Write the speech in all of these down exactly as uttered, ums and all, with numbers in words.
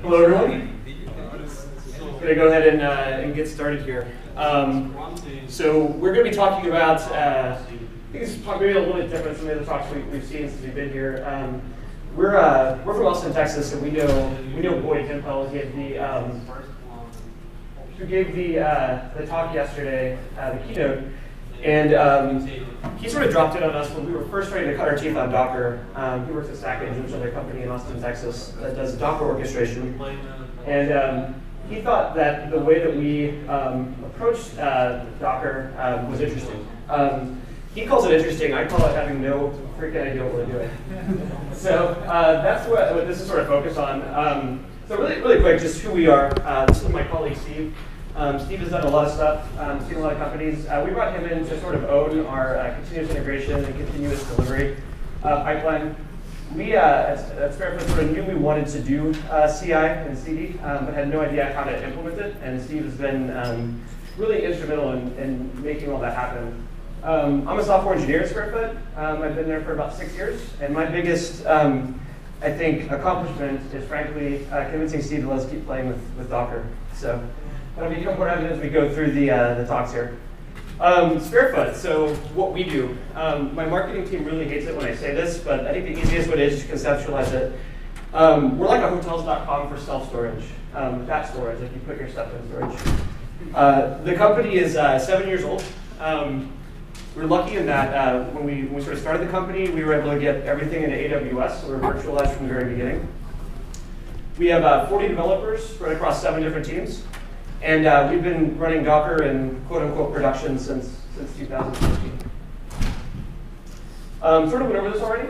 Hello, everyone. I'm going to go ahead and, uh, and get started here. Um, so we're going to be talking about, uh, I think this is maybe a little bit different from the other talks we, we've seen since we've been here. Um, we're, uh, we're from Austin, Texas, and we know, we know Boyd Himpel. He had the, um, who gave the, uh, the talk yesterday, uh, the keynote. And um, he sort of dropped in on us when we were first trying to cut our teeth on Docker. Um, he works at Stack Engine, which is another company in Austin, Texas, that does Docker orchestration. And um, he thought that the way that we um, approached uh, Docker um, was interesting. Um, he calls it interesting. I call it having no freaking idea what to do it. So uh, that's what, what this is sort of focused on. Um, so really, really quick, just who we are. Uh, this is my colleague, Steve. Um, Steve has done a lot of stuff, um, seen a lot of companies. Uh, we brought him in to sort of own our uh, continuous integration and continuous delivery uh, pipeline. We uh, at SquareFoot sort of knew we wanted to do uh, C I and C D, um, but had no idea how to implement it. And Steve has been um, really instrumental in, in making all that happen. Um, I'm a software engineer at SquareFoot. Um, I've been there for about six years. And my biggest, um, I think, accomplishment is frankly uh, convincing Steve to let us keep playing with, with Docker. So. That'll become more evident as we go through the, uh, the talks here. Um, SquareFoot, so what we do. Um, my marketing team really hates it when I say this, but I think the easiest way to conceptualize it. Um, we're like a hotels dot com for self-storage, um, that storage, like you put your stuff in storage. Uh, the company is uh, seven years old. Um, we're lucky in that uh, when, we, when we sort of started the company, we were able to get everything into A W S, so we were virtualized from the very beginning. We have uh, forty developers right across seven different teams. And uh, we've been running Docker in quote-unquote production since since two thousand fifteen. Um, sort of went over this already,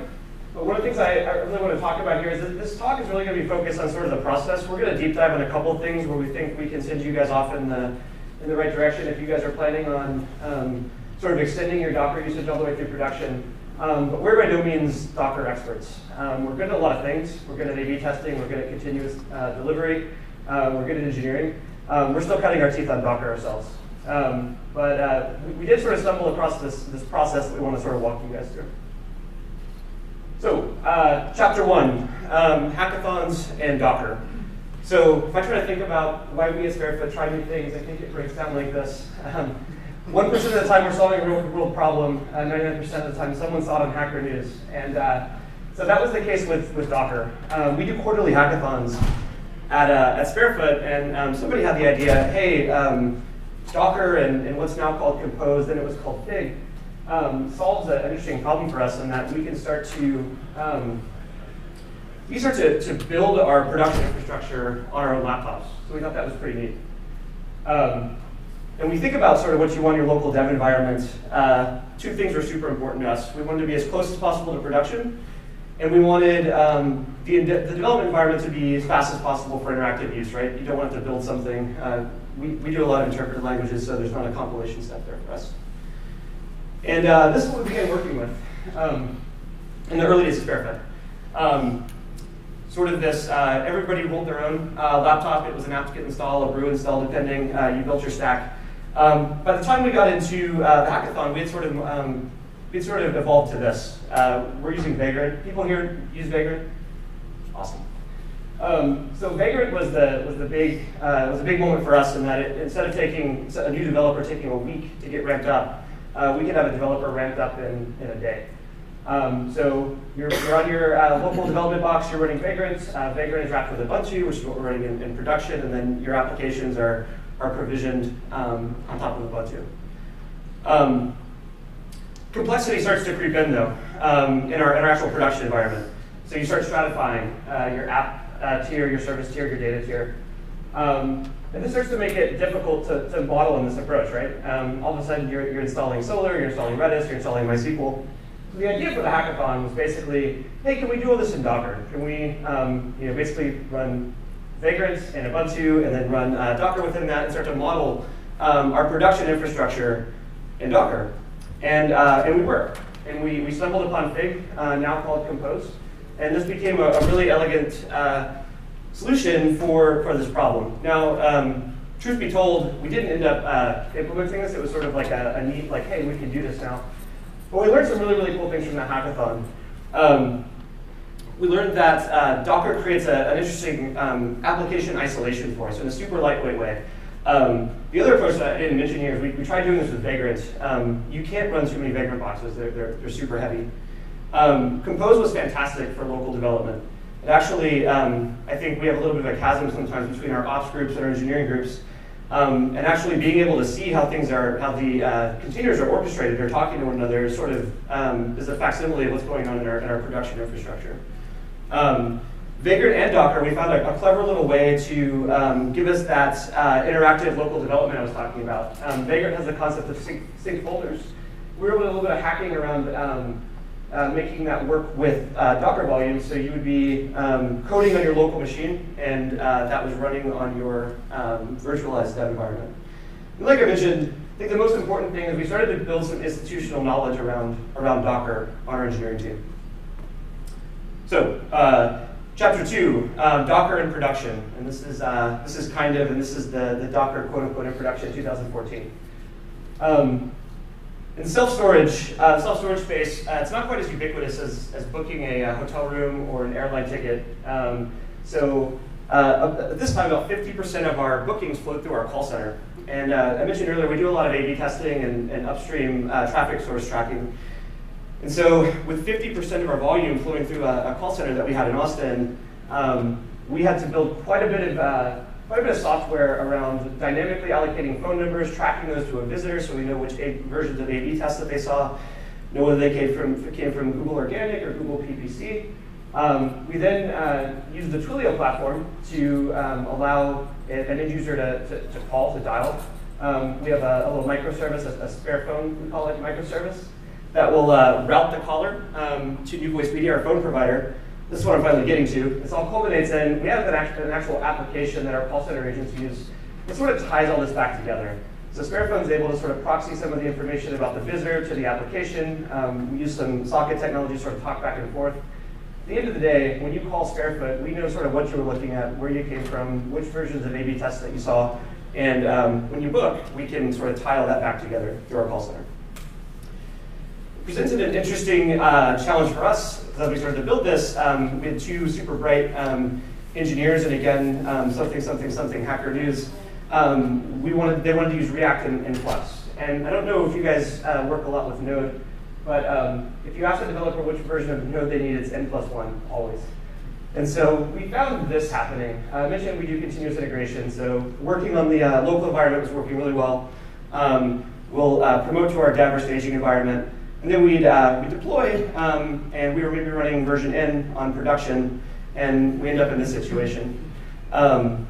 but one of the things I, I really want to talk about here is that this talk is really going to be focused on sort of the process. We're going to deep dive on a couple of things where we think we can send you guys off in the in the right direction if you guys are planning on um, sort of extending your Docker usage all the way through production. Um, but we're by no means Docker experts. Um, we're good at a lot of things. We're good at A B testing. We're good at continuous uh, delivery. Uh, we're good at engineering. Um, we're still cutting our teeth on Docker ourselves. Um, but uh, we, we did sort of stumble across this, this process that we want to sort of walk you guys through. So, uh, chapter one, um, hackathons and Docker. So, if I try to think about why we as SquareFoot try new things, I think it breaks down like this. Um, one percent of the time we're solving a real world problem, ninety-nine percent uh, of the time someone saw it on Hacker News. And uh, so that was the case with, with Docker. Um, we do quarterly hackathons at, uh, at SquareFoot, and um, somebody had the idea, hey, um, Docker and, and what's now called Compose, then it was called Fig, um, solves an interesting problem for us in that we can start to, um, we start to, to build our production infrastructure on our own laptops. So we thought that was pretty neat. Um, and we think about sort of what you want in your local dev environment. Uh, two things were super important to us. We wanted to be as close as possible to production, and we wanted um, the, the development environment to be as fast as possible for interactive use, right? You don't want to build something. Uh, we, we do a lot of interpreted languages, so there's not a compilation step there for us. And uh, this is what we began working with um, in the early days of SquareFoot. Um, sort of this, uh, everybody rolled their own uh, laptop. It was an apt-get install, a brew install, depending. Uh, you built your stack. Um, by the time we got into uh, the hackathon, we had sort of um, It sort of evolved to this. Uh, we're using Vagrant. People here use Vagrant? Awesome. Um, so Vagrant was the was the big uh, was a big moment for us in that it, instead of taking a new developer taking a week to get ramped up, uh, we could have a developer ramped up in, in a day. Um, so you're, you're on your uh, local development box. You're running Vagrant. Uh, Vagrant is wrapped with Ubuntu, which is what we're running in, in production, and then your applications are are provisioned um, on top of Ubuntu. Um, Complexity starts to creep in, though, um, in, our, in our actual production environment. So you start stratifying uh, your app uh, tier, your service tier, your data tier. Um, and this starts to make it difficult to, to model in this approach, right? Um, all of a sudden, you're, you're installing Solr, you're installing Redis, you're installing MySQL. So the idea for the hackathon was basically, hey, can we do all this in Docker? Can we um, you know, basically run Vagrant and Ubuntu and then run uh, Docker within that and start to model um, our production infrastructure in Docker? And, uh, and we were. And we, we stumbled upon Fig, uh, now called Compose. And this became a, a really elegant uh, solution for, for this problem. Now, um, truth be told, we didn't end up uh, implementing this. It was sort of like a, a neat, like, hey, we can do this now. But we learned some really, really cool things from the hackathon. Um, we learned that uh, Docker creates a, an interesting um, application isolation for us in a super lightweight way. Um, the other approach that I didn't mention here is we, we tried doing this with Vagrant. Um, you can't run too many Vagrant boxes. They're, they're, they're super heavy. Um, Compose was fantastic for local development. It actually, um, I think we have a little bit of a chasm sometimes between our ops groups and our engineering groups. Um, and actually being able to see how things are, how the uh, containers are orchestrated or talking to one another is sort of, um, is a facsimile of what's going on in our, in our production infrastructure. Um, Vagrant and Docker, we found a, a clever little way to um, give us that uh, interactive local development I was talking about. Um, Vagrant has the concept of sync, sync folders. We were doing a little bit of hacking around um, Uh, making that work with uh, Docker volumes, so you would be um, coding on your local machine, and uh, that was running on your um, virtualized dev environment. And like I mentioned, I think the most important thing is we started to build some institutional knowledge around, around Docker on our engineering team. So, uh, chapter two, uh, Docker in production, and this is, uh, this is kind of, and this is the, the Docker quote-unquote in production twenty fourteen. Um, In self-storage, uh, self-storage space, uh, it's not quite as ubiquitous as, as booking a, a hotel room or an airline ticket. Um, so uh, at this time, about fifty percent of our bookings flow through our call center. And uh, I mentioned earlier, we do a lot of A B testing and, and upstream uh, traffic source tracking. And so with fifty percent of our volume flowing through a, a call center that we had in Austin, um, we had to build quite a bit of uh, quite a bit of software around dynamically allocating phone numbers, tracking those to a visitor so we know which versions of A B tests that they saw, know whether they came from, came from Google Organic or Google P P C. Um, we then uh, used the Twilio platform to um, allow an end user to, to, to call, to dial. Um, we have a, a little microservice, a, a spare phone, we call it microservice, that will uh, route the caller um, to New Voice Media, our phone provider. This is what I'm finally getting to. This all culminates in, we have an actual, an actual application that our call center agents use. It sort of ties all this back together. So SquareFoot is able to sort of proxy some of the information about the visitor to the application. Um, we use some socket technology to sort of talk back and forth. At the end of the day, when you call SquareFoot, we know sort of what you were looking at, where you came from, which versions of A B tests that you saw. And um, when you book, we can sort of tie all that back together through our call center. Presented an interesting uh, challenge for us as we started to build this. Um, we had two super bright um, engineers, and again, um, something, something, something, Hacker News. Um, we wanted, they wanted to use React and, and Flux. And I don't know if you guys uh, work a lot with Node, but um, if you ask the developer which version of Node they need, it's N plus one, always. And so we found this happening. I mentioned we do continuous integration, so working on the uh, local environment was working really well. Um, we'll uh, promote to our dev or staging environment. And then we'd, uh, we'd deploy, um, and we were maybe running version N on production, and we end up in this situation. Um,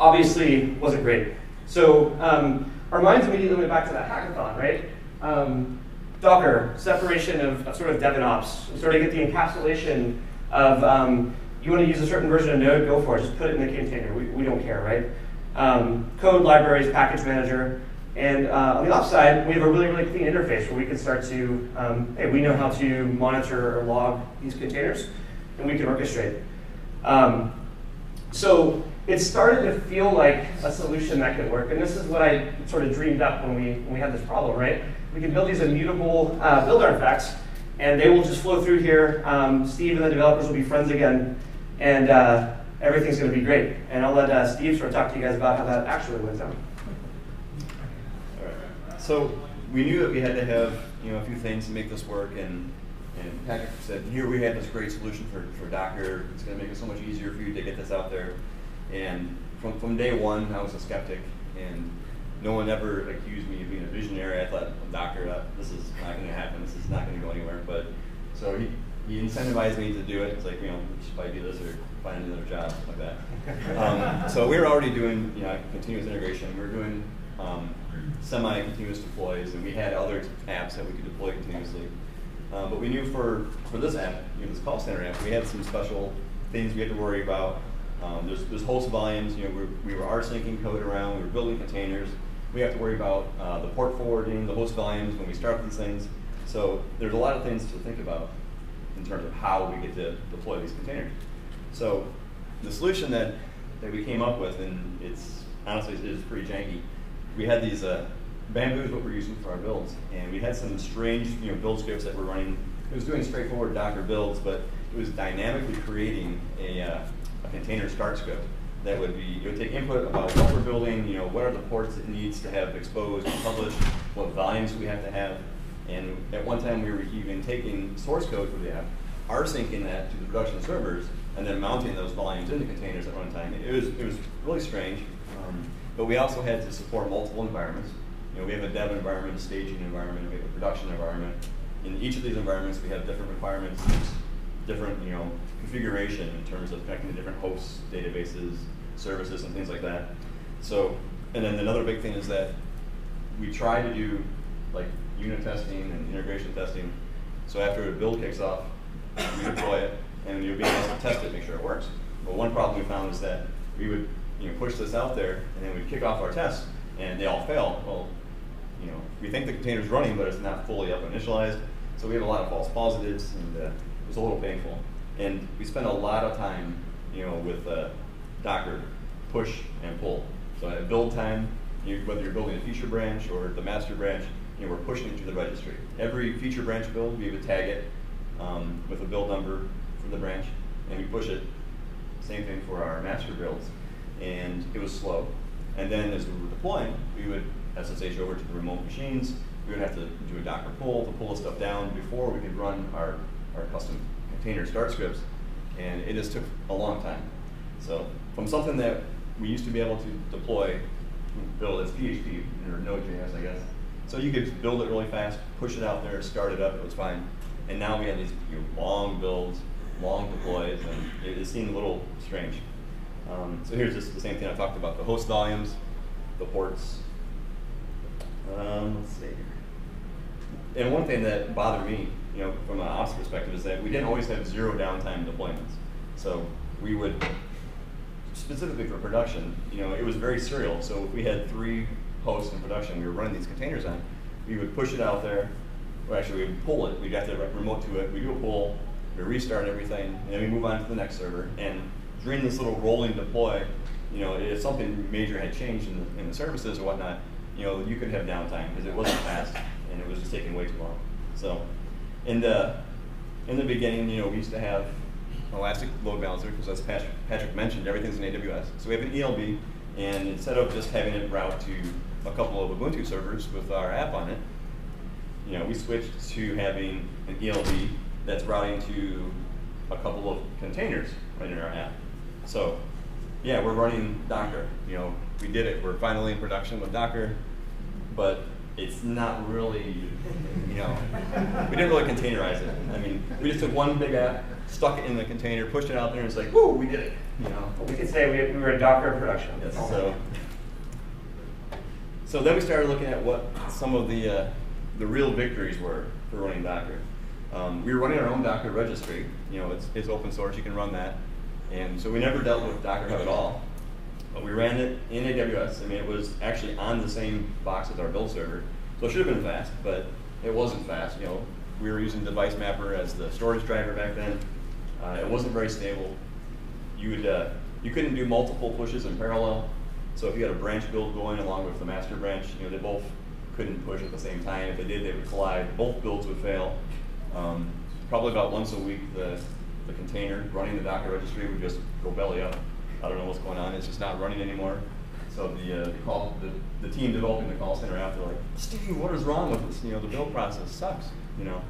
obviously, wasn't great. So um, our minds immediately went back to that hackathon, right? Um, Docker, separation of, of sort of dev and ops. We sort of get the encapsulation of, um, you want to use a certain version of Node, go for it. Just put it in the container. We, we don't care, right? Um, code, libraries, package manager. And uh, on the ops side, we have a really, really clean interface where we can start to, um, hey, we know how to monitor or log these containers, and we can orchestrate. Um, so it started to feel like a solution that could work. And this is what I sort of dreamed up when we, when we had this problem, right? We can build these immutable uh, build artifacts, and they will just flow through here. Um, Steve and the developers will be friends again, and uh, everything's going to be great. And I'll let uh, Steve sort of talk to you guys about how that actually went down. So we knew that we had to have, you know, a few things to make this work, and and Patrick said, here we had this great solution for, for Docker. It's going to make it so much easier for you to get this out there. And from, from day one, I was a skeptic, and no one ever accused me of being a visionary. I thought, well, Docker, uh, this is not going to happen. This is not going to go anywhere. But so he, he incentivized me to do it. It's like, you know, we should probably do this or find another job, something like that. Um, so we were already doing, you know, continuous integration. We were doing um, semi-continuous deploys, and we had other apps that we could deploy continuously. Uh, but we knew for, for this app, you know, this call center app, we had some special things we had to worry about. Um, there's, there's host volumes, you know, we were, we were R-syncing code around, we were building containers. We have to worry about uh, the port forwarding, the host volumes when we start these things. So there's a lot of things to think about in terms of how we get to deploy these containers. So the solution that, that we came up with, and it's honestly, it's pretty janky. We had these uh, Bamboo is what we're using for our builds, and we had some strange, you know, build scripts that were running. It was doing straightforward Docker builds, but it was dynamically creating a, uh, a container start script that would be, it would take input about what we're building, you know, what are the ports it needs to have exposed and published, what volumes we have to have. And at one time we were even taking source code for the app, rsyncing that to the production servers, and then mounting those volumes into containers at one time. It was, it was really strange. Um, but we also had to support multiple environments. You know, we have a dev environment, a staging environment, we have a production environment. In each of these environments, we have different requirements, different, you know, configuration in terms of connecting to different hosts, databases, services, and things like that. So, and then another big thing is that we try to do like unit testing and integration testing. So after a build kicks off, we deploy it, and you'll be able to test it, make sure it works. But one problem we found is that we would, you know, push this out there, and then we'd kick off our tests, and they all fail. Well, you know, we think the container's running, but it's not fully up initialized. So we had a lot of false positives, and uh, it was a little painful. And we spent a lot of time, you know, with uh, Docker push and pull. So at build time, you, whether you're building a feature branch or the master branch, you know, we're pushing it to the registry. Every feature branch build, we would tag it um, with a build number for the branch, and we push it. Same thing for our master builds, and it was slow. And then as we were deploying, we would S S H over to the remote machines. We would have to do a Docker pull to pull the stuff down before we could run our, our custom container start scripts, and it just took a long time. So from something that we used to be able to deploy, build as P H P or Node.js, I guess. So you could build it really fast, push it out there, start it up, it was fine. And now we have these, you know, long builds, long deploys, and it, it seemed a little strange. Um, so here's just the same thing I talked about, the host volumes, the ports. Um, let's see here. And one thing that bothered me, you know, from an ops perspective is that we didn't always have zero downtime deployments. So we would, specifically for production, you know, it was very serial. So if we had three hosts in production we were running these containers on, we would push it out there, or actually we'd pull it, we'd have to remote to it, we do a pull, we restart everything, and then we move on to the next server. And during this little rolling deploy, you know, if something major had changed in the, in the services or whatnot, you know, you could have downtime because it wasn't fast and it was just taking way too long. So in the, in the beginning, you know, we used to have Elastic Load Balancer, because as Patrick, Patrick mentioned, everything's in A W S. So we have an E L B, and instead of just having it route to a couple of Ubuntu servers with our app on it, you know, we switched to having an E L B that's routing to a couple of containers right in our app. So yeah, we're running Docker. You know, we did it. We're finally in production with Docker, but it's not really, you know, we didn't really containerize it. I mean, we just took one big app, stuck it in the container, pushed it out there, and it's like, woo, we did it, you know. We could say we, we were a Docker production. Yes, so, so then we started looking at what some of the, uh, the real victories were for running Docker. Um, we were running our own Docker registry. You know, it's, it's open source, you can run that. And so we never dealt with Docker Hub at all. But we ran it in A W S. I mean, it was actually on the same box as our build server. So it should have been fast, but it wasn't fast. You know, we were using Device Mapper as the storage driver back then. Uh, it wasn't very stable. You would, uh, you couldn't do multiple pushes in parallel. So if you had a branch build going along with the master branch, you know, they both couldn't push at the same time. If they did, they would collide. Both builds would fail. Um, probably about once a week, the, the container running the Docker registry would just go belly up. I don't know what's going on. It's just not running anymore. So the, uh, the, call, the, the team developing the call center after, like, Steve, what is wrong with this? You know, the build process sucks, you know.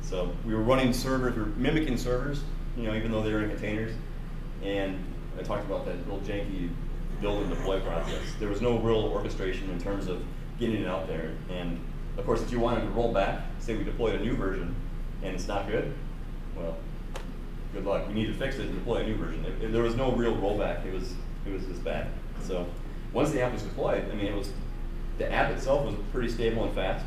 So we were running servers, we were mimicking servers, you know, even though they were in containers. And I talked about that little janky build and deploy process. There was no real orchestration in terms of getting it out there. And of course, if you wanted to roll back, say we deployed a new version and it's not good, well, good luck. We need to fix it and deploy a new version. It, it, there was no real rollback. It was it was just bad. So once the app was deployed, I mean, it was the app itself was pretty stable and fast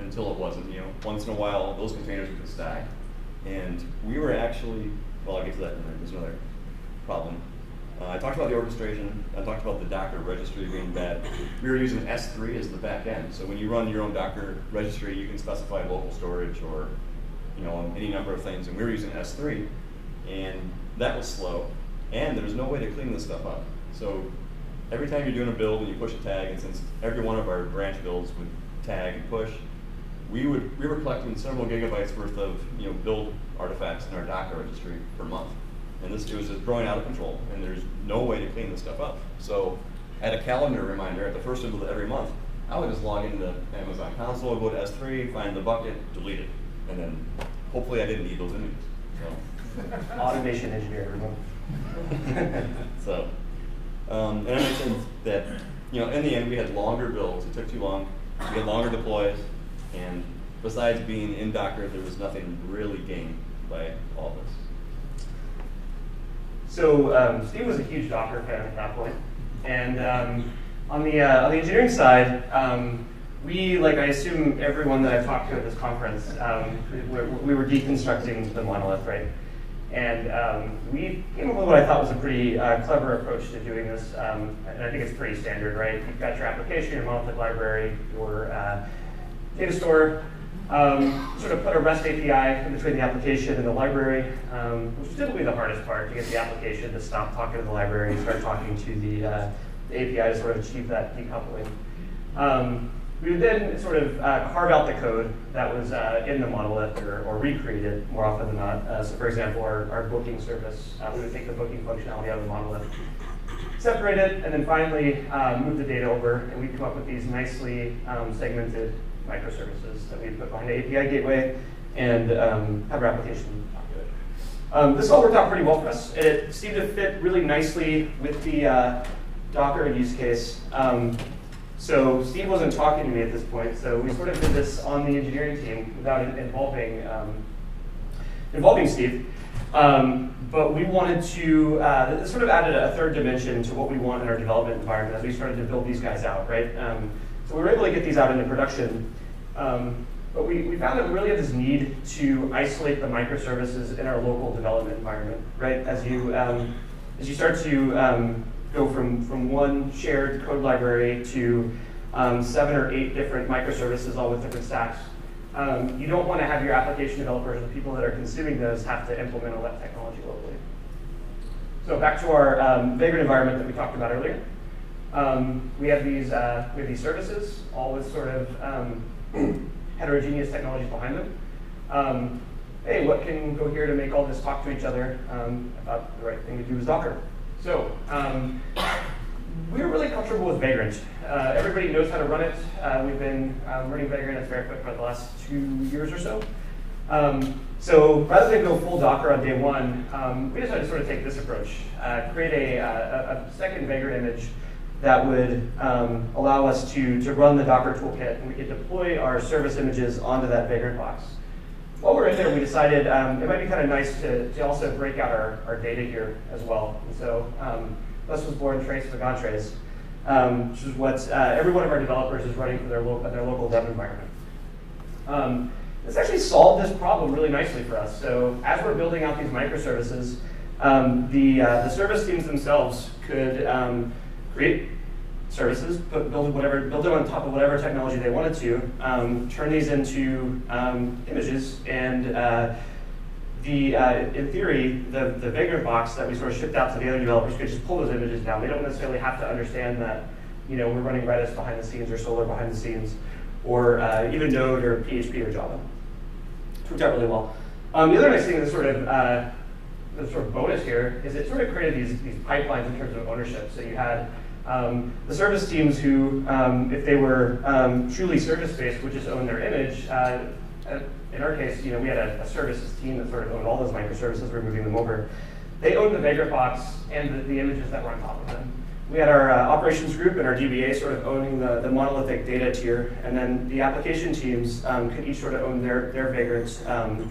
until it wasn't. You know, once in a while those containers would just die, and we were actually well. I'll get to that in a minute. There's another problem. Uh, I talked about the orchestration. I talked about the Docker registry being bad. We were using S three as the back end. So when you run your own Docker registry, you can specify local storage or, you know, any number of things. And we were using S three. And that was slow. And there's no way to clean this stuff up. So every time you're doing a build and you push a tag, and since every one of our branch builds would tag and push, we would we were collecting several gigabytes worth of you know build artifacts in our Docker registry per month, and this it was just growing out of control, and there's no way to clean this stuff up. So, at a calendar reminder at the first of every month, I would just log into Amazon console, go to S three, find the bucket, delete it, and then hopefully I didn't need those images. So. Automation engineer, everyone. So, um, and I mentioned that you know in the end we had longer builds. It took too long. We had longer deploys. And besides being in Docker, there was nothing really gained by all this. So um, Steve was a huge Docker fan at that point. And um, on, the, uh, on the engineering side, um, we, like I assume everyone that I've talked to at this conference, um, we, we were deconstructing the monolith, right? And um, we came up with what I thought was a pretty uh, clever approach to doing this. Um, and I think it's pretty standard, right? You've got your application, your monolithic library, your uh, data store, um, sort of put a REST A P I in between the application and the library, um, which is typically the hardest part, to get the application to stop talking to the library and start talking to the, uh, the A P I to sort of achieve that decoupling. Um, we would then sort of uh, carve out the code that was uh, in the monolith or, or recreate it more often than not. Uh, so for example, our, our booking service, uh, we would take the booking functionality out of the monolith, separate it, and then finally um, move the data over, and we'd come up with these nicely um, segmented microservices that we put behind the A P I gateway and um, have our application talk to it. Um, this all worked out pretty well for us. It seemed to fit really nicely with the uh, Docker use case. Um, so Steve wasn't talking to me at this point, so we sort of did this on the engineering team without involving um, involving Steve. Um, but we wanted to, uh, this sort of added a third dimension to what we want in our development environment as we started to build these guys out, right? Um, So we were able to get these out into production, um, but we, we found that we really had this need to isolate the microservices in our local development environment, right? As you um, as you start to um, go from from one shared code library to um, seven or eight different microservices, all with different stacks, um, you don't want to have your application developers, the people that are consuming those, have to implement all that technology locally. So back to our um, Vagrant environment that we talked about earlier. Um, we have these uh, we have these services, all with sort of um, heterogeneous technologies behind them. Um, hey, what can go here to make all this talk to each other? Um, I thought the right thing to do was Docker. So um, we're really comfortable with Vagrant. Uh, everybody knows how to run it. Uh, we've been um, running Vagrant at SquareFoot for the last two years or so. Um, so rather than go full Docker on day one, um, we decided to sort of take this approach, uh, create a, a, a second Vagrant image that would um, allow us to, to run the Docker toolkit, and we could deploy our service images onto that Vagrant box. While we're in there, we decided um, it might be kind of nice to, to also break out our, our data here as well. And so um, this was born Trace Vagantrace, um, which is what uh, every one of our developers is running for their, lo their local dev environment. Um, this actually solved this problem really nicely for us. So as we're building out these microservices, um, the, uh, the service teams themselves could um, create services, put, build whatever, build it on top of whatever technology they wanted to, um, turn these into um, images, and uh, the uh, in theory, the, the Vagrant box that we sort of shipped out to the other developers could just pull those images down. They don't necessarily have to understand that you know we're running Redis behind the scenes or Solr behind the scenes, or uh, even Node or P H P or Java. It worked out really well. Um, the other nice thing that's sort of uh, the sort of bonus here is it sort of created these, these pipelines in terms of ownership. So you had um, the service teams who, um, if they were um, truly service-based, would just own their image. Uh, in our case, you know, we had a, a services team that sort of owned all those microservices. We were moving them over. They owned the Vagrant box and the, the images that were on top of them. We had our uh, operations group and our D B A sort of owning the, the monolithic data tier, and then the application teams um, could each sort of own their, their Vagrants. Um,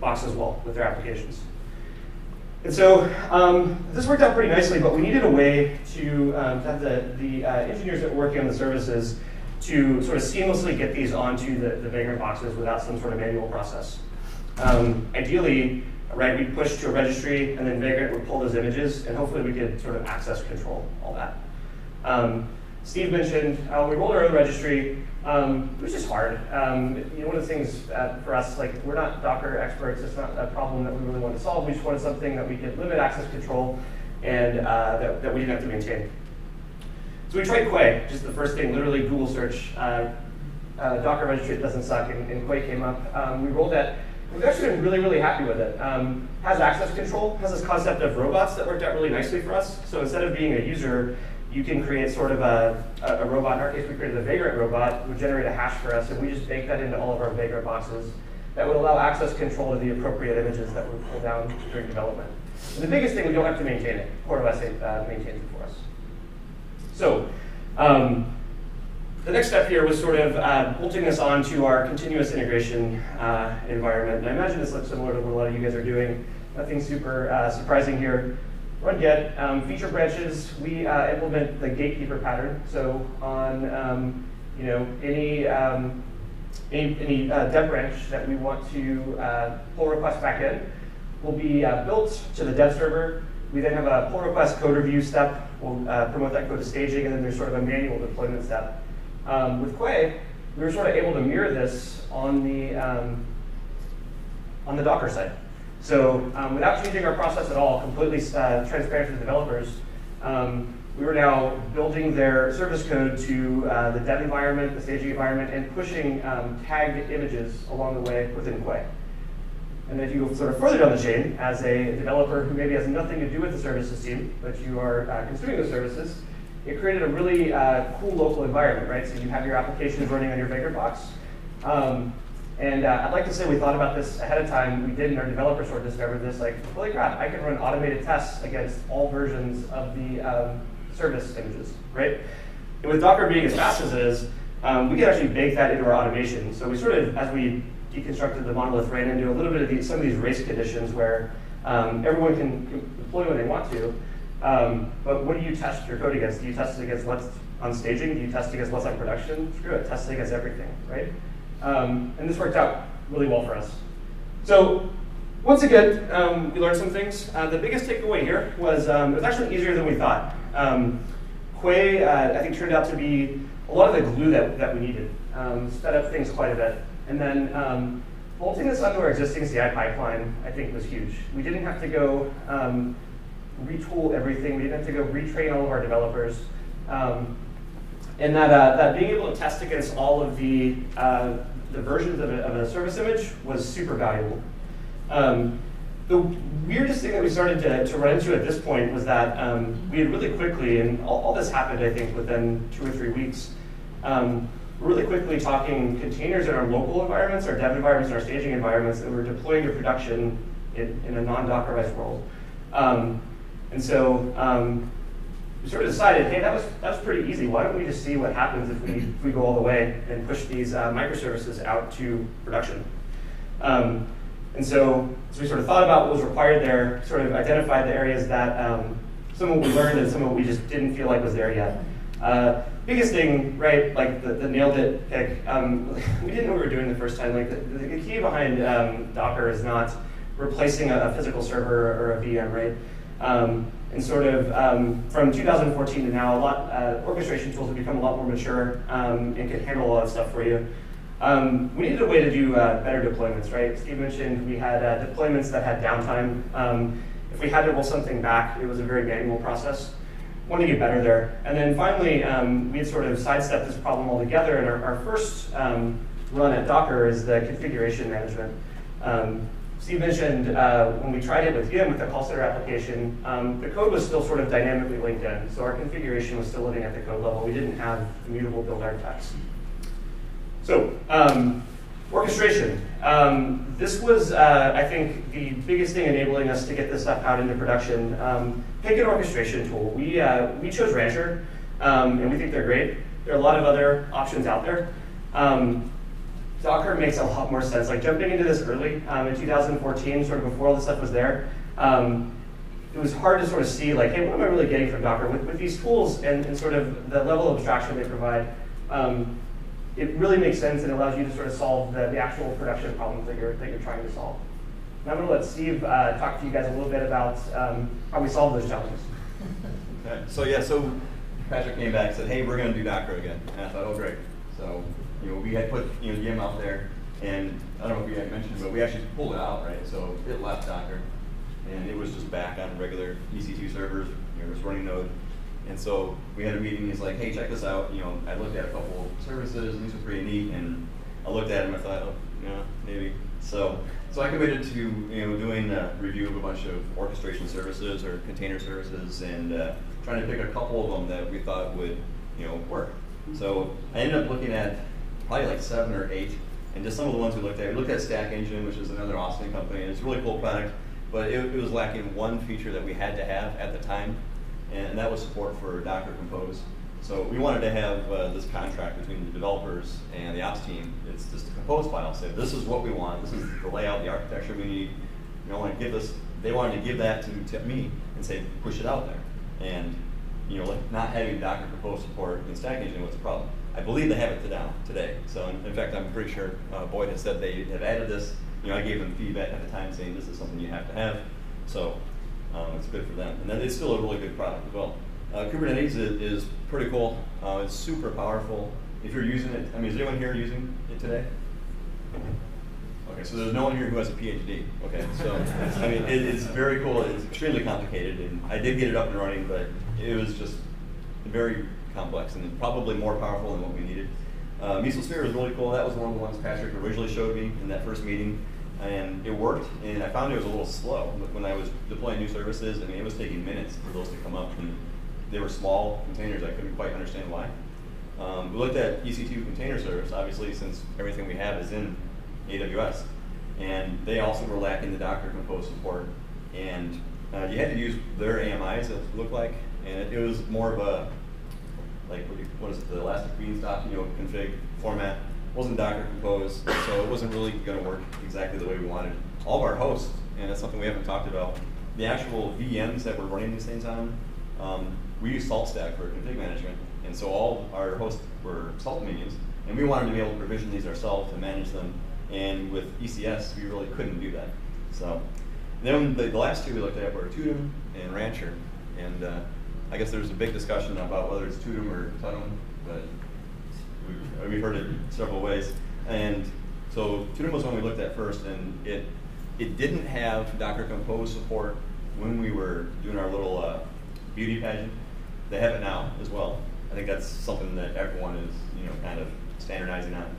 box as well with their applications. And so um, this worked out pretty nicely, but we needed a way to, um, to have the, the uh, engineers that were working on the services to sort of seamlessly get these onto the, the Vagrant boxes without some sort of manual process. Um, ideally, right, we'd push to a registry and then Vagrant would pull those images and hopefully we could sort of access control all that. Um, Steve mentioned uh, we rolled our own registry. Um, it was just hard. Um, you know, one of the things uh, for us, like we're not Docker experts. It's not a problem that we really wanted to solve. We just wanted something that we could limit access control and uh, that, that we didn't have to maintain. So we tried Quay, just the first thing, literally Google search, uh, uh, Docker registry that doesn't suck in, in Quay came up. Um, we rolled that. We've actually been really, really happy with it. Um, has access control, has this concept of robots that worked out really nicely for us. So instead of being a user, you can create sort of a, a, a robot. In our case, we created a Vagrant robot, would generate a hash for us, and we just bake that into all of our Vagrant boxes. That would allow access control to the appropriate images that would pull down during development. And the biggest thing, we don't have to maintain it. CoreOS uh, maintains it for us. So um, the next step here was sort of uh, bolting this onto our continuous integration uh, environment. And I imagine this looks similar to what a lot of you guys are doing. Nothing super uh, surprising here. Run get, um, feature branches, we uh, implement the gatekeeper pattern. So on um, you know, any, um, any, any uh, dev branch that we want to uh, pull request back in will be uh, built to the dev server. We then have a pull request code review step. We'll uh, promote that code to staging, and then there's sort of a manual deployment step. Um, with Quay, we were sort of able to mirror this on the, um, on the Docker side. So um, without changing our process at all, completely uh, transparent to the developers, um, we were now building their service code to uh, the dev environment, the staging environment, and pushing um, tagged images along the way within Quay. And then if you go sort of further down the chain, as a developer who maybe has nothing to do with the services team, but you are uh, consuming those services, it created a really uh, cool local environment, right? So you have your applications running on your Vagrant box. Um, And uh, I'd like to say we thought about this ahead of time. We did, and our developers sort of discovered this, like, holy crap, I can run automated tests against all versions of the um, service images, right? And with Docker being as fast as it is, um, we can actually bake that into our automation. So we sort of, as we deconstructed the monolith, ran into a little bit of the, some of these race conditions where um, everyone can deploy when they want to, um, but what do you test your code against? Do you test it against what's on staging? Do you test it against what's on production? Screw it, test it against everything, right? Um, and this worked out really well for us. So once again, um, we learned some things. Uh, the biggest takeaway here was um, it was actually easier than we thought. Um, Quay, uh, I think, turned out to be a lot of the glue that, that we needed. Um, sped up things quite a bit. And then um, bolting this onto our existing C I pipeline, I think, was huge. We didn't have to go um, retool everything. We didn't have to go retrain all of our developers. Um, And that, uh, that being able to test against all of the, uh, the versions of a, of a service image was super valuable. Um, the weirdest thing that we started to, to run into at this point was that um, we had really quickly, and all, all this happened, I think, within two or three weeks, um, really quickly talking containers in our local environments, our dev environments, and our staging environments that we were deploying to production in, in a non-Dockerized world. Um, and so, um, we sort of decided, hey, that was, that was pretty easy. Why don't we just see what happens if we, if we go all the way and push these uh, microservices out to production? Um, and so, so we sort of thought about what was required there, sort of identified the areas that um, some of what we learned and some of what we just didn't feel like was there yet. Uh, biggest thing, right, like the, the nailed it pick, um, we didn't know what we were doing the first time. Like the, the key behind um, Docker is not replacing a, a physical server or a V M, right? Um, and sort of um, from two thousand fourteen to now, a lot uh, orchestration tools have become a lot more mature um, and can handle a lot of stuff for you. Um, we needed a way to do uh, better deployments, right? Steve mentioned we had uh, deployments that had downtime. Um, if we had to roll something back, it was a very manual process. Wanted to get better there. And then finally, um, we had sort of sidestepped this problem altogether, and our, our first um, run at Docker is the configuration management. Um, Steve mentioned uh, when we tried it with him with the call center application, um, the code was still sort of dynamically linked in. So our configuration was still living at the code level. We didn't have immutable build artifacts. So um, orchestration. Um, this was, uh, I think, the biggest thing enabling us to get this stuff out into production. Um, pick an orchestration tool. We, uh, we chose Rancher, um, and we think they're great. There are a lot of other options out there. Um, Docker makes a lot more sense. Like jumping into this early um, in two thousand fourteen, sort of before all this stuff was there, um, it was hard to sort of see like, hey, what am I really getting from Docker? With, with these tools and, and sort of the level of abstraction they provide, um, it really makes sense and allows you to sort of solve the, the actual production problems that you're, that you're trying to solve. And I'm gonna let Steve uh, talk to you guys a little bit about um, how we solve those challenges. Okay, so yeah, so Patrick came back and said, hey, we're gonna do Docker again. And I thought, oh, great. So, you know, we had put you know, YAML out there, and I don't know if we had mentioned, but we actually pulled it out, right? So it left Docker, and it was just back on regular E C two servers. You know, it was running Node, And so we had a meeting, he's like, hey, check this out. You know, I looked at a couple services, and these are pretty neat, and I looked at them, I thought, oh, yeah, maybe. So so I committed to you know doing a review of a bunch of orchestration services or container services and uh, trying to pick a couple of them that we thought would you know work. So I ended up looking at probably like seven or eight, and just some of the ones we looked at. We looked at Stack Engine, which is another Austin company, and it's a really cool product, but it, it was lacking one feature that we had to have at the time, and that was support for Docker Compose. So we wanted to have uh, this contract between the developers and the ops team. It's just a compose file. So this is what we want. This is the layout, the architecture we need. You know, want to give this. They wanted to give that to, to me and say, push it out there. And you know, like not having Docker Compose support in Stack Engine was a problem. I believe they have it to down today. So in, in fact, I'm pretty sure uh, Boyd has said they have added this. You know, I gave them feedback at the time saying this is something you have to have. So um, it's good for them. And then it's still a really good product as well. Uh, Kubernetes is, is pretty cool. Uh, it's super powerful. If you're using it, I mean, is anyone here using it today? Okay, so there's no one here who has a PhD. Okay, so I mean, it, it's very cool. It's extremely complicated, and I did get it up and running, but it was just very complex and probably more powerful than what we needed. Uh, Mesosphere is really cool. That was one of the ones Patrick originally showed me in that first meeting, and it worked. And I found it was a little slow when I was deploying new services. I mean, it was taking minutes for those to come up. And, they were small containers. I couldn't quite understand why. Um, we looked at E C two Container Service, obviously, since everything we have is in A W S. And they also were lacking the Docker Compose support. And uh, you had to use their A M Is, it looked like. And it, it was more of a, like, what, you, what is it, the Elastic Beanstalk you know, config format. It wasn't Docker Compose, so it wasn't really going to work exactly the way we wanted. All of our hosts, and that's something we haven't talked about, the actual V Ms that we're running these things on, um, we use Salt Stack for config management, and so all our hosts were Salt minions, and we wanted to be able to provision these ourselves and manage them, and with E C S, we really couldn't do that. So then the, the last two we looked at were Tutum and Rancher, and uh, I guess there's a big discussion about whether it's Tutum or Tutum, but we've, we've heard it several ways. And so Tutum was one we looked at first, and it, it didn't have Docker Compose support when we were doing our little uh, beauty pageant. They have it now as well. I think that's something that everyone is, you know, kind of standardizing on.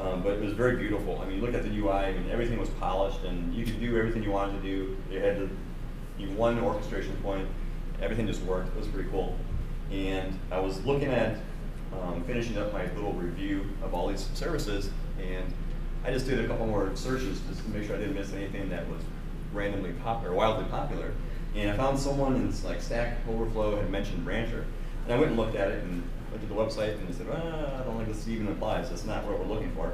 Um, but it was very beautiful. I mean, you look at the U I, I mean, everything was polished, and you could do everything you wanted to do. You had to, you one orchestration point. Everything just worked. It was pretty cool. And I was looking at um, finishing up my little review of all these services, and I just did a couple more searches just to make sure I didn't miss anything that was randomly pop or wildly popular. And I found someone in like Stack Overflow had mentioned Rancher. And I went and looked at it and looked at the website and said, ah, I don't think this even applies. That's not what we're looking for.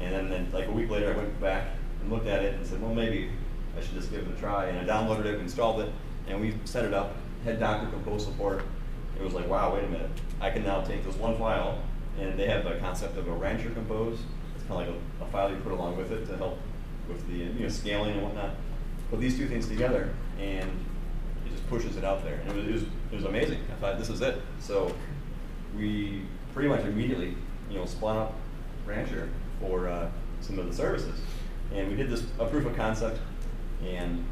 And then, then like a week later, I went back and looked at it and said, well, maybe I should just give it a try. And I downloaded it, installed it, and we set it up, had Docker Compose support. It was like, wow, wait a minute. I can now take this one file, and they have the concept of a Rancher Compose. It's kind of like a, a file you put along with it to help with the you know, scaling and whatnot. Put these two things together, and pushes it out there, and it was, it was it was amazing. I thought this is it. So we pretty much immediately, you know, spun up Rancher for uh, some of the services, and we did this a proof of concept, and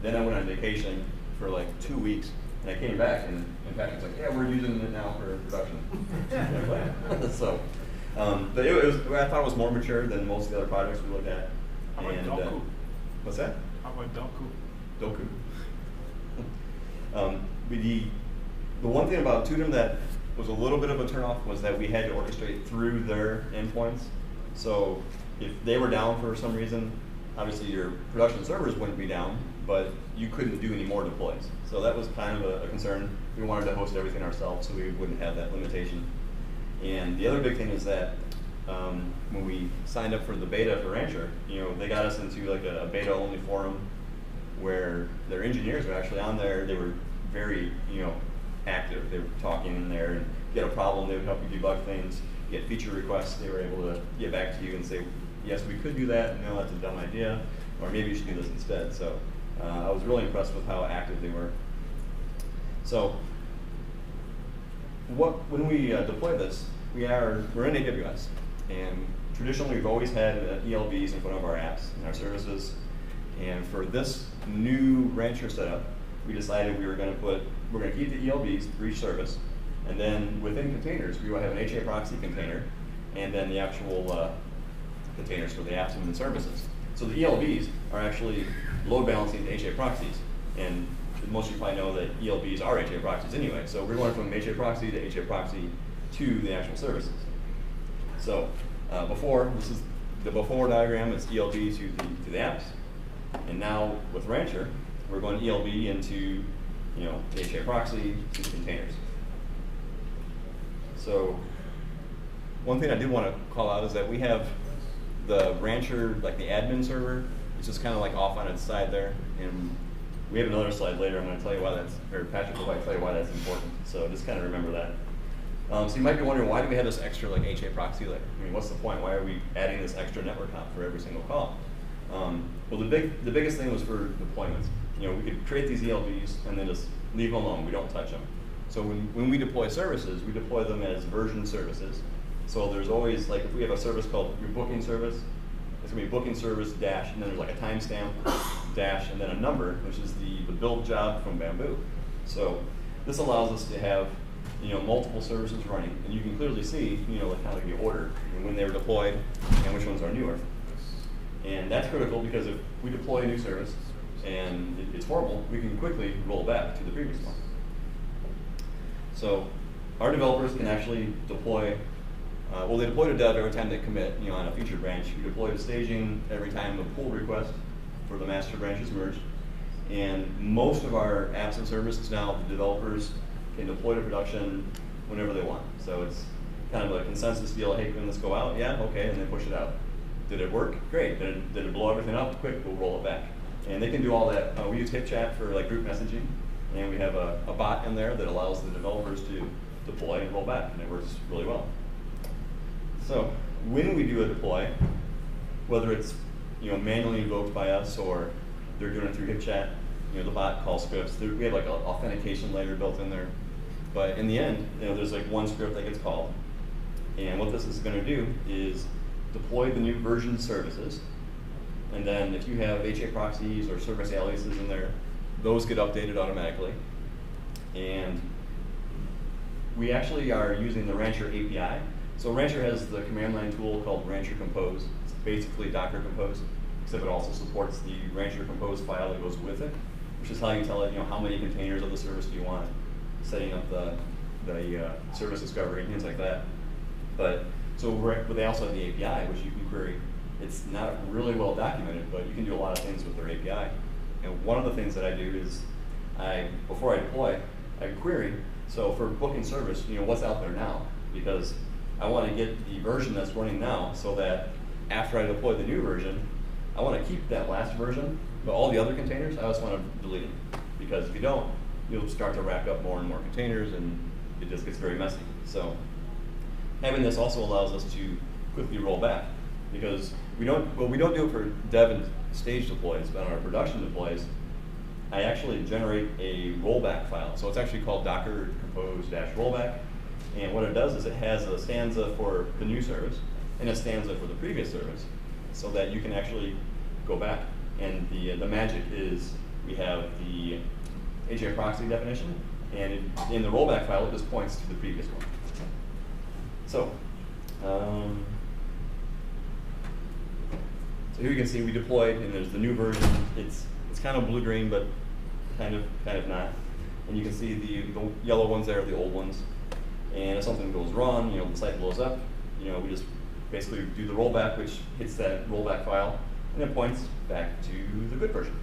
then I went on vacation for like two weeks, and I came back, and, and Patrick's like, yeah, we're using it now for production. So, um, but it, it was I thought it was more mature than most of the other projects we looked at. How and, about Dokku? Uh, what's that? How about Dokku? Dokku. Um, the, the one thing about Tutum that was a little bit of a turnoff was that we had to orchestrate through their endpoints. So if they were down for some reason, obviously your production servers wouldn't be down, but you couldn't do any more deploys. So that was kind of a, a concern. We wanted to host everything ourselves so we wouldn't have that limitation. And the other big thing is that um, when we signed up for the beta for Rancher, you know, they got us into like a, a beta-only forum where their engineers were actually on there. They were very, you know, active. They were talking in there, and get a problem, they would help you debug things. Get feature requests, they were able to get back to you and say, yes, we could do that. No, that's a dumb idea, or maybe you should do this instead. So uh, I was really impressed with how active they were. So what when we uh, deploy this, we are we're in A W S, and traditionally we've always had uh, E L Bs in front of our apps and our services. And for this new Rancher setup, we decided we were going to put, we're going to keep the E L Bs for each service, and then within containers, we will have an H A proxy container, and then the actual uh, containers for the apps and the services. So the E L Bs are actually load balancing the H A proxies, and most of you probably know that E L Bs are H A proxies anyway. So we're going from H A proxy to H A proxy to the actual services. So uh, before, this is the before diagram, it's E L B to the, to the apps. And now with Rancher, we're going E L B into, you know, H A proxy to the containers. So one thing I did want to call out is that we have the Rancher, like the admin server, it's just kind of like off on its side there. And we have another slide later. I'm going to tell you why that's, or Patrick will tell you why that's important. So just kind of remember that. Um, so you might be wondering, why do we have this extra like H A proxy layer? I mean, what's the point? Why are we adding this extra network hop for every single call? Um, well, the big, the biggest thing was for deployments. You know, we could create these E L Bs and then just leave them alone. We don't touch them. So when, when we deploy services, we deploy them as version services. So there's always, like, if we have a service called your booking service, it's going to be booking service dash, and then there's like a timestamp dash, and then a number, which is the, the build job from Bamboo. So this allows us to have, you know, multiple services running, and you can clearly see, you know, like kind of like the order and when they were deployed and which ones are newer. And that's critical because if we deploy a new service and it, it's horrible, we can quickly roll back to the previous one. So our developers can actually deploy. Uh, well, they deploy to dev every time they commit, you know, on a feature branch. You deploy to staging every time a pull request for the master branch is merged. And most of our apps and services now, the developers can deploy to production whenever they want. So it's kind of a consensus deal. Hey, can this go out? Yeah, okay, and then push it out. Did it work? Great. Did it, did it blow everything up? Quick, we'll roll it back. And they can do all that. Uh, we use HipChat for like group messaging, and we have a, a bot in there that allows the developers to deploy and roll back, and it works really well. So when we do a deploy, whether it's, you know, manually invoked by us or they're doing it through HipChat, you know, the bot call scripts, we have like an authentication layer built in there. But in the end, you know, there's like one script that gets called. And what this is going to do is deploy the new version services. And then if you have H A proxies or service aliases in there, those get updated automatically. And we actually are using the Rancher A P I. So Rancher has the command line tool called Rancher Compose. It's basically Docker Compose, except it also supports the Rancher Compose file that goes with it, which is how you tell it, you know, how many containers of the service do you want, setting up the, the uh, service discovery, things like that. But so but they also have the A P I, which you can query. It's not really well documented, but you can do a lot of things with their A P I. And one of the things that I do is, I before I deploy, I query. So for booking service, you know, what's out there now, because I want to get the version that's running now so that after I deploy the new version, I want to keep that last version, but all the other containers, I just want to delete them. Because if you don't, you'll start to rack up more and more containers, and it just gets very messy. So having this also allows us to quickly roll back, because we don't, well, we don't do it for dev and stage deploys, but on our production deploys, I actually generate a rollback file. So it's actually called Docker Compose-rollback. And what it does is it has a stanza for the new service and a stanza for the previous service, so that you can actually go back. And the, uh, the magic is we have the H A proxy definition, and it, in the rollback file, it just points to the previous one. So, um, so here you can see we deployed, and there's the new version. It's, it's kind of blue-green, but kind of, kind of not. And you can see the, the yellow ones there are the old ones. And if something goes wrong, you know, the site blows up, you know, we just basically do the rollback, which hits that rollback file, and it points back to the good version.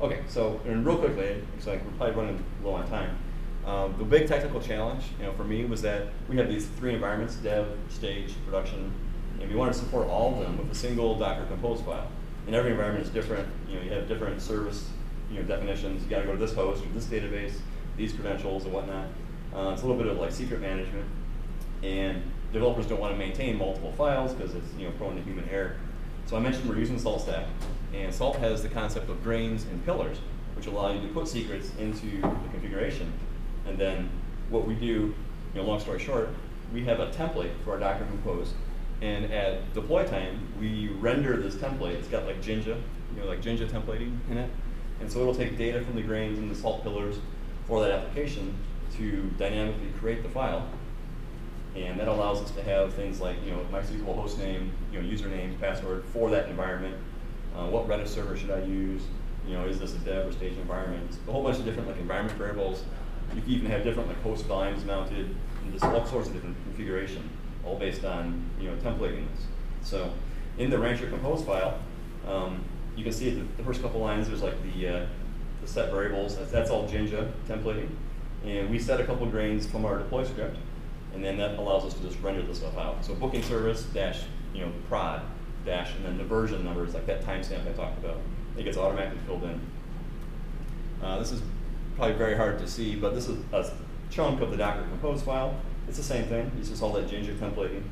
Okay, so, and real quickly, it looks like we're probably running low on time. Um, the big technical challenge, you know, for me was that we had these three environments, dev, stage, production, and we wanted to support all of them with a single Docker Compose file. And every environment is different, you know, you have different service, you know, definitions, you gotta go to this host, or this database, these credentials, and whatnot. Uh, it's a little bit of like secret management, and developers don't want to maintain multiple files because it's, you know, prone to human error. So I mentioned we're using Salt Stack, and Salt has the concept of grains and pillars, which allow you to put secrets into the configuration. And then what we do, you know, long story short, we have a template for our Docker Compose, and at deploy time we render this template. It's got like Jinja, you know, like Jinja templating in it, And so it'll take data from the grains and the salt pillars for that application to dynamically create the file. And that allows us to have things like, you know, MySQL host name, you know, username, password for that environment. Uh, what Redis server should I use? You know, is this a dev or stage environment? It's a whole bunch of different like environment variables. You can even have different like host volumes mounted, and just all sorts of different configuration, all based on, you know, templating this. So in the Rancher Compose file, um, you can see the, the first couple lines. There's like the uh, the set variables. That's, that's all Jinja templating, and we set a couple grains from our deploy script. And then that allows us to just render this stuff out. So booking service dash, you know, prod dash, and then the version number is like that timestamp I talked about. It gets automatically filled in. Uh, this is probably very hard to see, but this is a chunk of the Docker Compose file. It's the same thing. It's just all that Jinja templating.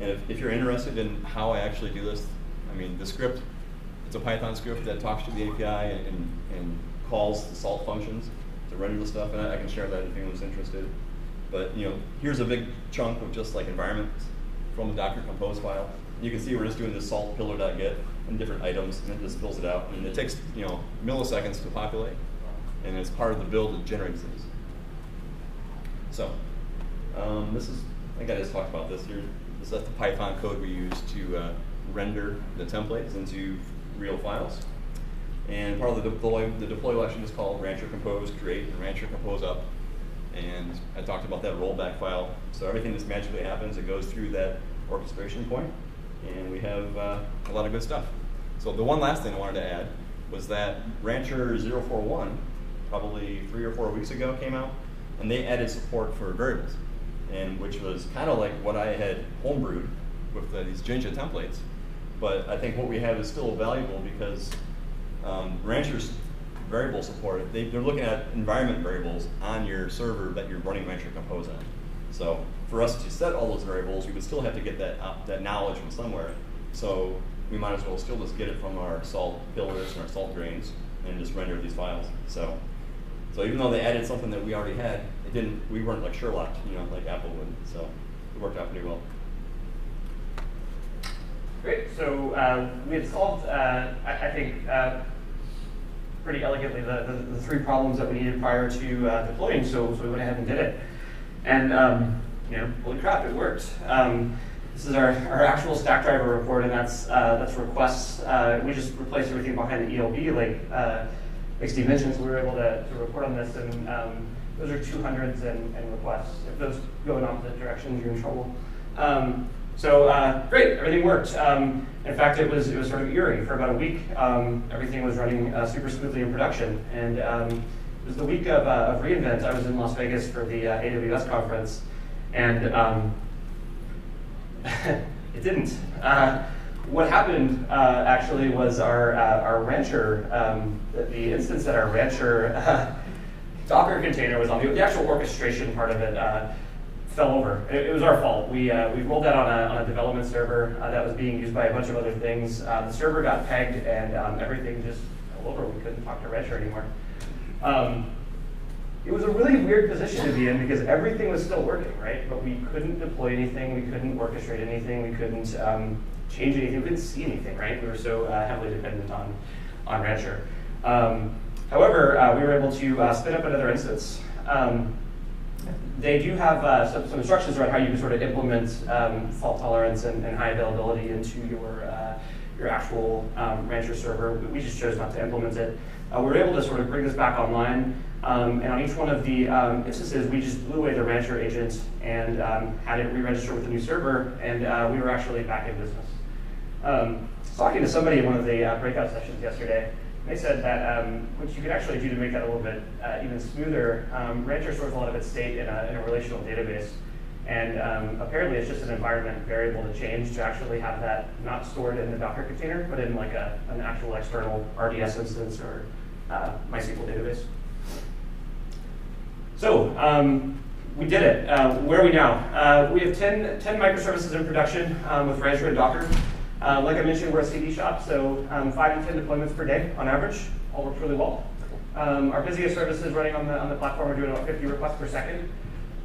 And if, if you're interested in how I actually do this, I mean, the script, it's a Python script that talks to the A P I and, and calls the salt functions to render the stuff. And I, I can share that if anyone's interested. But, you know, here's a big chunk of just like environments from the Docker Compose file. You can see we're just doing this salt pillar.get and different items, and it just fills it out. And it takes, you know, milliseconds to populate, and it's part of the build that generates these. So, um, this is, I think I just talked about this here. This is the Python code we use to uh, render the templates into real files. And part of the deploy, the deploy election is called Rancher Compose create and Rancher Compose up. And I talked about that rollback file. So everything that's magically happens, it goes through that orchestration point, and we have uh, a lot of good stuff. So the one last thing I wanted to add was that Rancher zero four one, probably three or four weeks ago, came out, and they added support for variables, and which was kind of like what I had homebrewed with the, these Jinja templates. But I think what we have is still valuable because um, Rancher's variable support, they, they're looking at environment variables on your server that you're running Rancher Compose on. So for us to set all those variables, we would still have to get that, uh, that knowledge from somewhere. So we might as well still just get it from our salt pillars and our salt grains and just render these files. So, so even though they added something that we already had, it didn't, we weren't like Sherlock, you know, like Apple would. So it worked out pretty well. Great, so uh, we had solved, uh, I, I think, uh, pretty elegantly the, the, the three problems that we needed prior to uh, deploying, so, so we went ahead and did it. And, um, you know, holy crap, it worked. Um, this is our, our actual Stackdriver report, and that's, uh, that's requests. Uh, we just replaced everything behind the E L B, like, uh, like Steve mentioned, so we were able to, to report on this, and um, those are two hundreds and, and requests. If those go in opposite directions, you're in trouble. Um, So uh, great, everything worked. Um, in fact, it was it was sort of eerie for about a week. Um, everything was running uh, super smoothly in production, and um, it was the week of, uh, of reInvent. I was in Las Vegas for the uh, A W S conference, and um, it didn't. Uh, what happened uh, actually was our uh, our Rancher, um, the, the instance that our Rancher uh, Docker container was on, the, the actual orchestration part of it. Uh, fell over. It, it was our fault. We, uh, we rolled that on a, on a development server uh, that was being used by a bunch of other things. Uh, the server got pegged and um, everything just fell over. We couldn't talk to Rancher anymore. Um, it was a really weird position to be in because everything was still working, right? But we couldn't deploy anything. We couldn't orchestrate anything. We couldn't um, change anything. We couldn't see anything, right? We were so uh, heavily dependent on, on Rancher. Um, however, uh, we were able to uh, spin up another instance. Um, They do have uh, some, some instructions around how you can sort of implement um, fault tolerance and, and high availability into your uh, your actual um, Rancher server. We just chose not to implement it. Uh, we were able to sort of bring this back online, um, and on each one of the um, instances, we just blew away the Rancher agent and um, had it re-register with the new server, and uh, we were actually back in business. Um, talking to somebody in one of the uh, breakout sessions yesterday, they said that um, what you could actually do to make that a little bit uh, even smoother, um, Rancher stores a lot of its state in a, in a relational database. And um, apparently it's just an environment variable to change to actually have that not stored in the Docker container, but in like a, an actual external R D S instance or uh, MySQL database. So um, we did it. Uh, where are we now? Uh, we have ten, ten microservices in production um, with Rancher and Docker. Uh, like I mentioned, we're a C D shop, so um, five to ten deployments per day on average. All works really well. Um, our busiest services running on the on the platform are doing about fifty requests per second,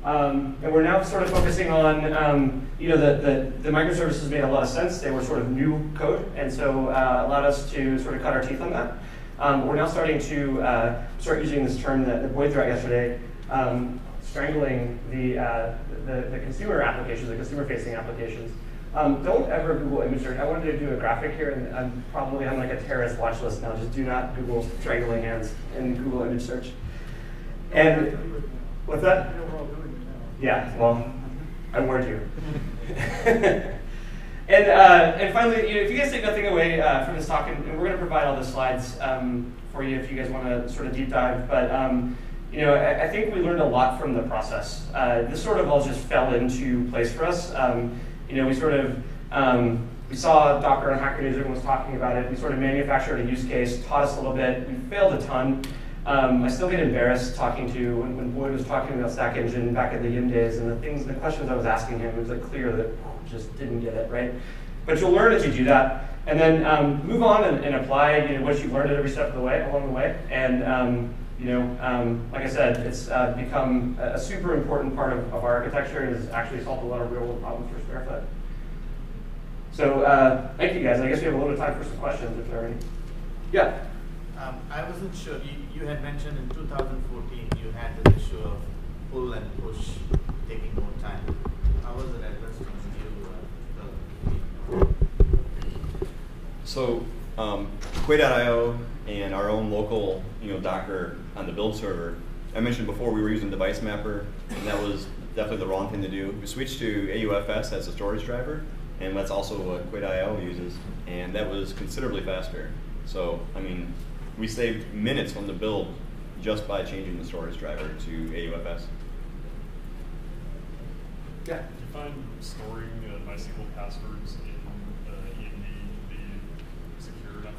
um, and we're now sort of focusing on um, you know the, the the microservices made a lot of sense. They were sort of new code, and so uh, allowed us to sort of cut our teeth on that. Um, but we're now starting to uh, start using this term that, that Boyd threw out yesterday, um, strangling the, uh, the, the consumer applications, the consumer-facing applications. Um, don't ever Google image search. I wanted to do a graphic here, and I'm probably on like a terrorist watch list now. Just do not Google strangling hands in Google image search. And what's that? Yeah, well, I warned you. And, uh, and finally, you know, if you guys take nothing away uh, from this talk, and, and we're going to provide all the slides um, for you if you guys want to sort of deep dive, but um, you know, I, I think we learned a lot from the process. Uh, this sort of all just fell into place for us. Um, you know, we sort of, um, we saw Docker and Hacker News, everyone was talking about it. We sort of manufactured a use case, taught us a little bit. We failed a ton. Um, I still get embarrassed talking to, when, when Boyd was talking about Stack Engine back in the Y I M days, and the things, the questions I was asking him, it was like clear that just didn't get it, right? But you'll learn as you do that, and then um, move on and, and apply, you know, what you've learned at every step of the way, along the way. And um, you know, um, like I said, it's uh, become a, a super important part of, of our architecture, and has actually solved a lot of real-world problems for SquareFoot. So uh, thank you guys. I guess we have a little bit of time for some questions if there are any. Yeah. Um, I wasn't sure. You, you had mentioned in two thousand fourteen you had this issue of pull and push taking more time. How was it addressed from you? So um, Quay dot i o and our own local, you know, Docker on the build server. I mentioned before we were using Device Mapper, and that was definitely the wrong thing to do. We switched to A U F S as a storage driver, and that's also what Quay dot i o uses, and that was considerably faster. So I mean, we saved minutes from the build just by changing the storage driver to A U F S. Yeah? Do you find storing uh, MySQL passwords in uh, E M D to be secure enough?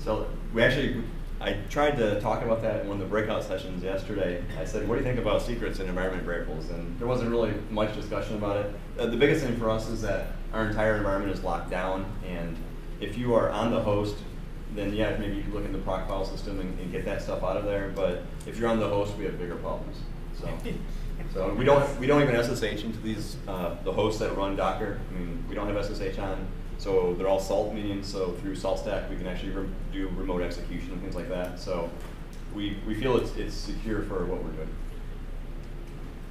So we actually, I tried to talk about that in one of the breakout sessions yesterday. I said, what do you think about secrets and environment variables? And there wasn't really much discussion about it. Uh, the biggest thing for us is that our entire environment is locked down, and if you are on the host, then yeah, maybe you can look in the proc file system and, and get that stuff out of there. But if you're on the host, we have bigger problems. So, so we don't we don't even S S H into these uh, the hosts that run Docker. I mean, we don't have S S H on, so they're all Salt minions. So through Salt Stack, we can actually re do remote execution and things like that. So we we feel it's it's secure for what we're doing.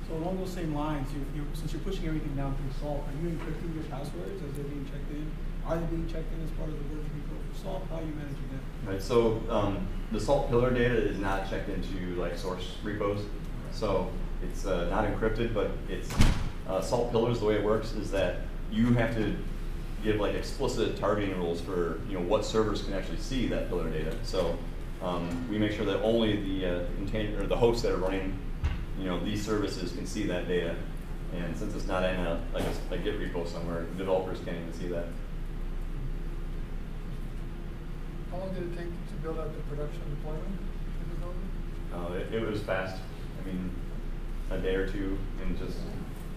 So along those same lines, you, you, since you're pushing everything down through Salt, are you encrypting your passwords as they're being checked in? Are they being checked in as part of the version control for Salt? How are you managing that? Right, so um, the Salt pillar data is not checked into like source repos. So it's uh, not encrypted, but it's uh, Salt pillars, the way it works is that you have to give like explicit targeting rules for, you know, what servers can actually see that pillar data. So um, we make sure that only the uh, container or the hosts that are running, you know, these services can see that data. And since it's not in a, like a, a Git repo somewhere, developers can't even see that. How long did it take to build out the production deployment? Uh, it, it was fast. I mean, a day or two, and just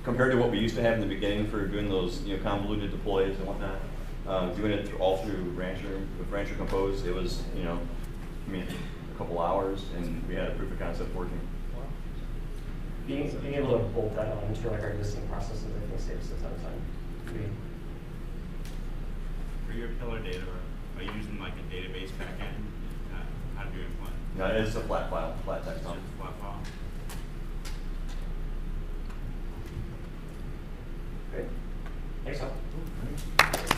compared to what we used to have in the beginning for doing those, you know, convoluted deploys and whatnot, uh, doing it th all through Rancher with Rancher Compose, it was, you know, I mean, a couple hours, and we had a proof of concept working. Wow. Being being able to bolt that on into like our existing processes, I think saves us a ton of time. For your pillar data. By using like a database backend, uh, how do you implement? No, it is a flat file, flat text. It's just a flat file. Great. Thanks, all.